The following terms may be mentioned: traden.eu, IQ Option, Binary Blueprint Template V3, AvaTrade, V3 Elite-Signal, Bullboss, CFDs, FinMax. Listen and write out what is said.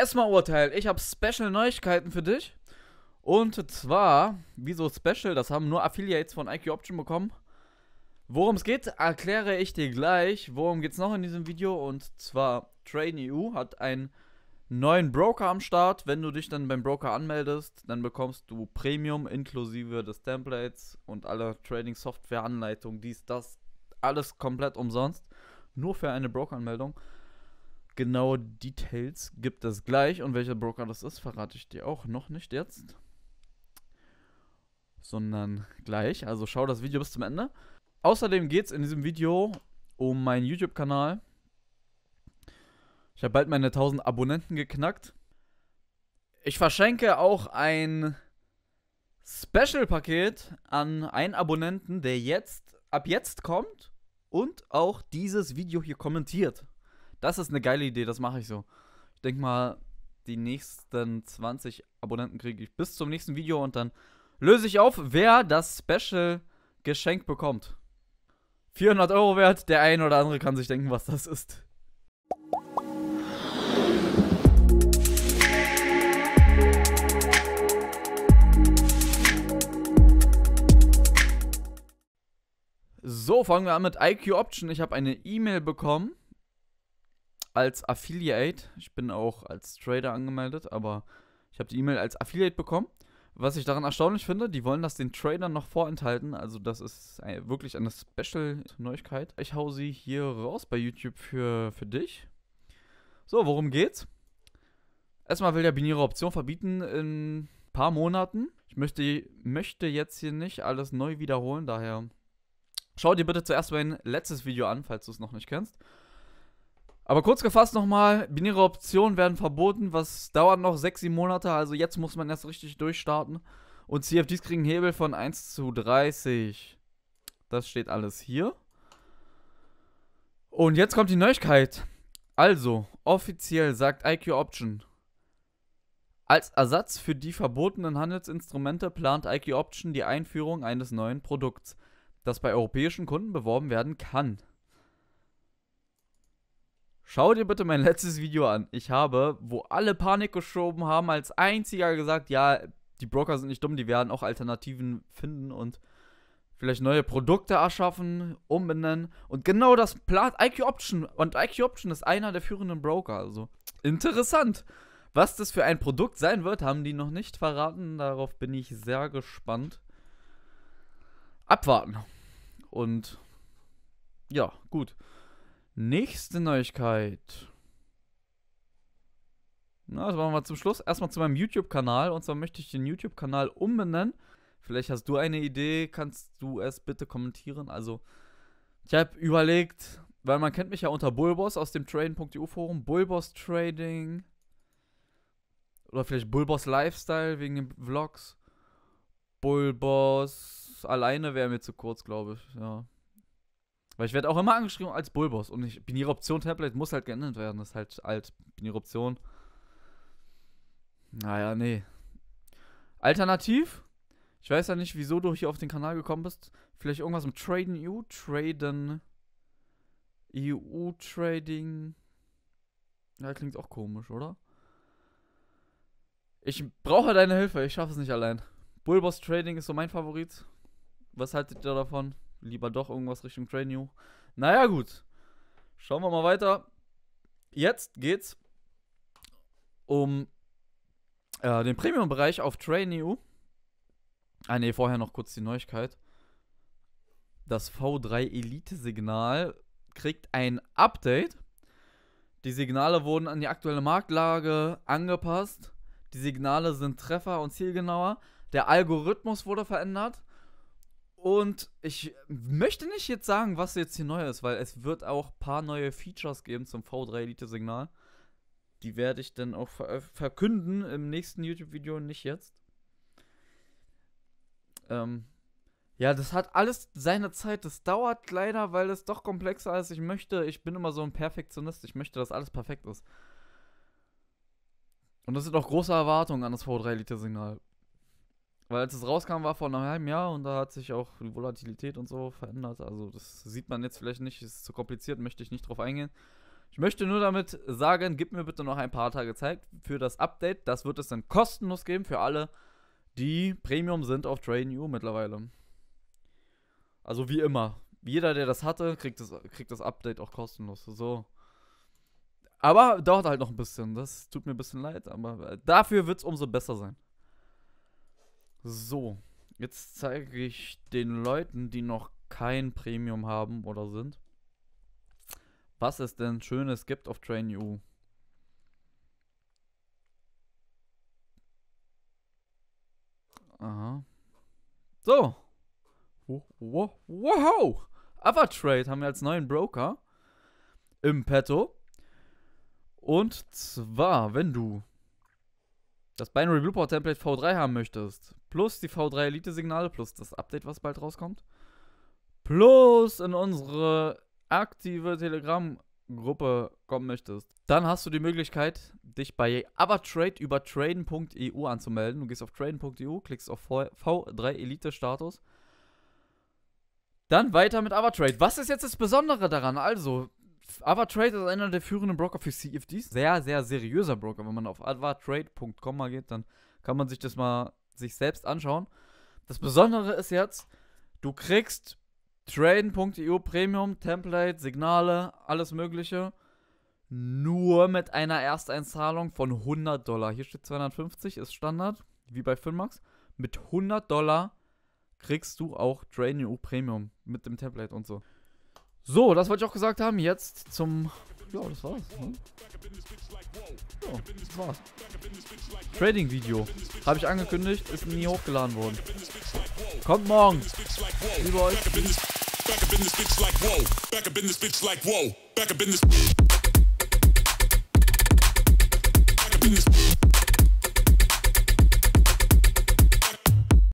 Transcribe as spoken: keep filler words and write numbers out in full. erstmal Urteil. Ich habe Special Neuigkeiten für dich. Und zwar, wieso Special? Das haben nur Affiliates von I Q Option bekommen. Worum es geht, erkläre ich dir gleich. Worum geht es noch in diesem Video? Und zwar, traden punkt e u hat einen neuen Broker am Start. Wenn du dich dann beim Broker anmeldest, dann bekommst du Premium inklusive des Templates und aller Trading-Software-Anleitungen, dies, das, alles komplett umsonst. Nur für eine Broker-Anmeldung. Genaue Details gibt es gleich. Und welcher Broker das ist, verrate ich dir auch noch nicht jetzt, sondern gleich. Also schau das Video bis zum Ende. Außerdem geht es in diesem Video um meinen YouTube-Kanal. Ich habe bald meine tausend Abonnenten geknackt. Ich verschenke auch ein Special-Paket an einen Abonnenten, der jetzt, ab jetzt kommt und auch dieses Video hier kommentiert. Das ist eine geile Idee, das mache ich so. Ich denke mal, die nächsten zwanzig Abonnenten kriege ich bis zum nächsten Video und dann löse ich auf, wer das Special-Geschenk bekommt. vierhundert Euro wert, der ein oder andere kann sich denken, was das ist. So, fangen wir an mit I Q Option. Ich habe eine E-Mail bekommen als Affiliate. Ich bin auch als Trader angemeldet, aber ich habe die E-Mail als Affiliate bekommen. Was ich daran erstaunlich finde, die wollen das den Tradern noch vorenthalten. Also das ist wirklich eine Special-Neuigkeit. Ich hau sie hier raus bei YouTube für, für dich. So, worum geht's? Erstmal will der binäre Option verbieten in ein paar Monaten. Ich möchte, möchte jetzt hier nicht alles neu wiederholen, daher schau dir bitte zuerst mein letztes Video an, falls du es noch nicht kennst. Aber kurz gefasst nochmal, binäre Optionen werden verboten, was dauert noch sechs, sieben Monate, also jetzt muss man erst richtig durchstarten. Und C F Ds kriegen Hebel von eins zu dreißig. Das steht alles hier. Und jetzt kommt die Neuigkeit. Also, offiziell sagt I Q Option, als Ersatz für die verbotenen Handelsinstrumente plant I Q Option die Einführung eines neuen Produkts, das bei europäischen Kunden beworben werden kann. Schau dir bitte mein letztes Video an. Ich habe, wo alle Panik geschoben haben, als einziger gesagt, ja, die Broker sind nicht dumm, die werden auch Alternativen finden und vielleicht neue Produkte erschaffen, umbenennen. Und genau das plant I Q Option. Und I Q Option ist einer der führenden Broker. Also interessant. Was das für ein Produkt sein wird, haben die noch nicht verraten. Darauf bin ich sehr gespannt. Abwarten. Und ja, gut. Nächste Neuigkeit. Na, das machen wir zum Schluss. Erstmal zu meinem YouTube-Kanal. Und zwar möchte ich den YouTube-Kanal umbenennen. Vielleicht hast du eine Idee. Kannst du es bitte kommentieren? Also, ich habe überlegt, weil man kennt mich ja unter Bullboss aus dem traden punkt e u Forum. Bullboss Trading. Oder vielleicht Bullboss Lifestyle wegen den Vlogs. Bullboss alleine wäre mir zu kurz, glaube ich. Ja. Weil ich werde auch immer angeschrieben als Bullboss. Und ich, binäre Option Template muss halt geändert werden. Das ist halt alt. Binäre Option. Naja, nee. Alternativ? Ich weiß ja nicht, wieso du hier auf den Kanal gekommen bist. Vielleicht irgendwas mit traden punkt e u? Traden. E U Trading. Ja, klingt auch komisch, oder? Ich brauche deine Hilfe. Ich schaffe es nicht allein. Bullboss Trading ist so mein Favorit. Was haltet ihr davon? Lieber doch irgendwas Richtung traden punkt e u. Naja, gut. Schauen wir mal weiter. Jetzt geht's um äh, den Premium-Bereich auf traden punkt e u. Ah, ne, vorher noch kurz die Neuigkeit. Das V drei Elite-Signal kriegt ein Update. Die Signale wurden an die aktuelle Marktlage angepasst. Die Signale sind treffer- und zielgenauer. Der Algorithmus wurde verändert. Und ich möchte nicht jetzt sagen, was jetzt hier neu ist, weil es wird auch ein paar neue Features geben zum V drei Elite-Signal. Die werde ich dann auch ver verkünden im nächsten YouTube-Video, nicht jetzt. Ähm, ja, das hat alles seine Zeit. Das dauert leider, weil es doch komplexer ist, als ich möchte. Ich bin immer so ein Perfektionist. Ich möchte, dass alles perfekt ist. Und das sind auch große Erwartungen an das V drei Elite-Signal. Weil als es rauskam, war vor einem halben Jahr und da hat sich auch die Volatilität und so verändert. Also das sieht man jetzt vielleicht nicht, ist zu kompliziert, möchte ich nicht drauf eingehen. Ich möchte nur damit sagen, gib mir bitte noch ein paar Tage Zeit für das Update. Das wird es dann kostenlos geben für alle, die Premium sind auf traden punkt e u mittlerweile. Also wie immer. Jeder, der das hatte, kriegt das, kriegt das Update auch kostenlos. So. Aber dauert halt noch ein bisschen. Das tut mir ein bisschen leid. Aber dafür wird es umso besser sein. So. Jetzt zeige ich den Leuten, die noch kein Premium haben oder sind, was es denn Schönes gibt auf traden punkt e u. Aha. So. Wow. AvaTrade haben wir als neuen Broker im Petto. Und zwar, wenn du das Binary Blueprint Template V drei haben möchtest, plus die V drei Elite-Signale, plus das Update, was bald rauskommt, plus in unsere aktive Telegram-Gruppe kommen möchtest, dann hast du die Möglichkeit, dich bei AvaTrade über traden punkt e u anzumelden. Du gehst auf traden punkt e u, klickst auf V drei Elite-Status. Dann weiter mit AvaTrade. Was ist jetzt das Besondere daran? Also, AvaTrade ist einer der führenden Broker für C F Ds. Sehr, sehr seriöser Broker. Wenn man auf avatrade punkt com mal geht, dann kann man sich das mal sich selbst anschauen. Das Besondere ist jetzt, du kriegst traden punkt e u Premium, Template, Signale, alles mögliche. Nur mit einer Ersteinzahlung von hundert Dollar. Hier steht zweihundertfünfzig, ist Standard, wie bei FinMax. Mit hundert Dollar kriegst du auch traden punkt e u Premium mit dem Template und so. So, das wollte ich auch gesagt haben. Jetzt zum... Ja, das war's. Ne? Ja, das war's. Trading-Video. Habe ich angekündigt, ist nie hochgeladen worden. Kommt morgen. Liebe euch.